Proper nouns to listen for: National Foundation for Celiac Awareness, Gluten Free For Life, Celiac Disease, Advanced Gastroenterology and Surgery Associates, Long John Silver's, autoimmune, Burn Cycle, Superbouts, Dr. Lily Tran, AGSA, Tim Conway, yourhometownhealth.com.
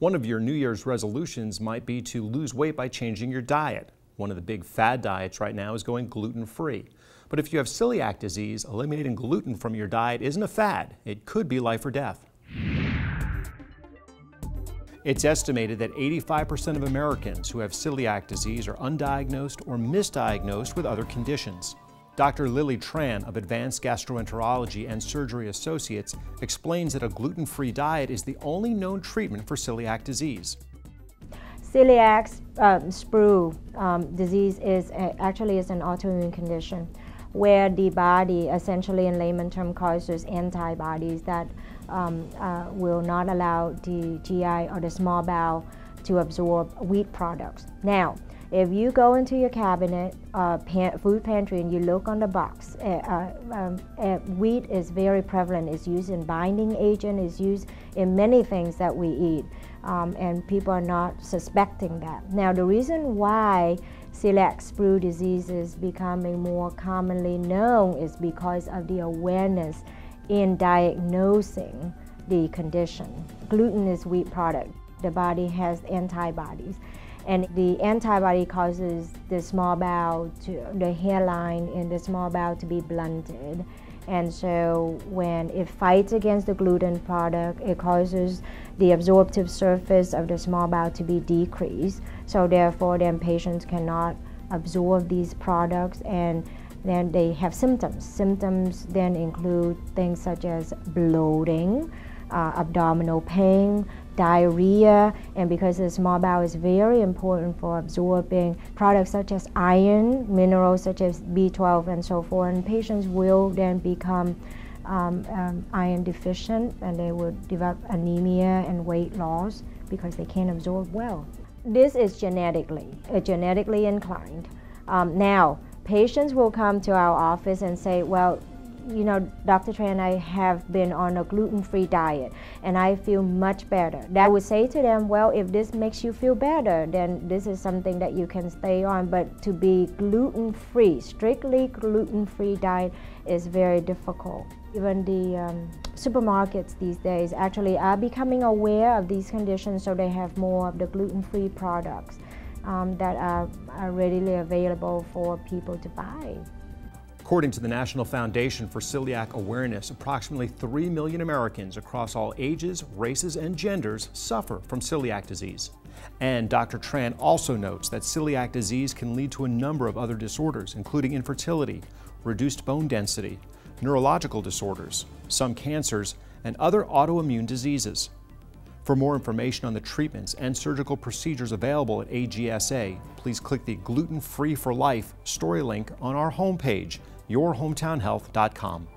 One of your New Year's resolutions might be to lose weight by changing your diet. One of the big fad diets right now is going gluten-free. But if you have celiac disease, eliminating gluten from your diet isn't a fad. It could be life or death. It's estimated that 85% of Americans who have celiac disease are undiagnosed or misdiagnosed with other conditions. Dr. Lily Tran of Advanced Gastroenterology and Surgery Associates explains that a gluten-free diet is the only known treatment for celiac disease. Celiac disease is an autoimmune condition where the body, essentially in layman term, causes antibodies that will not allow the GI or the small bowel to absorb wheat products. Now, if you go into your cabinet, food pantry, and you look on the box, wheat is very prevalent. It's used in binding agent, it's used in many things that we eat, and people are not suspecting that. Now, the reason why celiac disease is becoming more commonly known is because of the awareness in diagnosing the condition. Gluten is wheat product. The body has antibodies, and the antibody causes the small bowel, the hairline in the small bowel to be blunted. And so when it fights against the gluten product, it causes the absorptive surface of the small bowel to be decreased. So therefore, then patients cannot absorb these products, and then they have symptoms. Symptoms then include things such as bloating, abdominal pain, diarrhea, and because the small bowel is very important for absorbing products such as iron, minerals such as B12 and so forth, and patients will then become iron deficient, and they will develop anemia and weight loss because they can't absorb well. This is genetically inclined. Now, patients will come to our office and say, well, you know, Dr. Tran, I have been on a gluten-free diet and I feel much better. I would say to them, well, if this makes you feel better, then this is something that you can stay on. But to be gluten-free, strictly gluten-free diet is very difficult. Even the supermarkets these days actually are becoming aware of these conditions, so they have more of the gluten-free products that are readily available for people to buy. According to the National Foundation for Celiac Awareness, approximately 3 million Americans across all ages, races, and genders suffer from celiac disease. And Dr. Tran also notes that celiac disease can lead to a number of other disorders, including infertility, reduced bone density, neurological disorders, some cancers, and other autoimmune diseases. For more information on the treatments and surgical procedures available at AGSA, please click the Gluten Free for Life story link on our homepage, yourhometownhealth.com.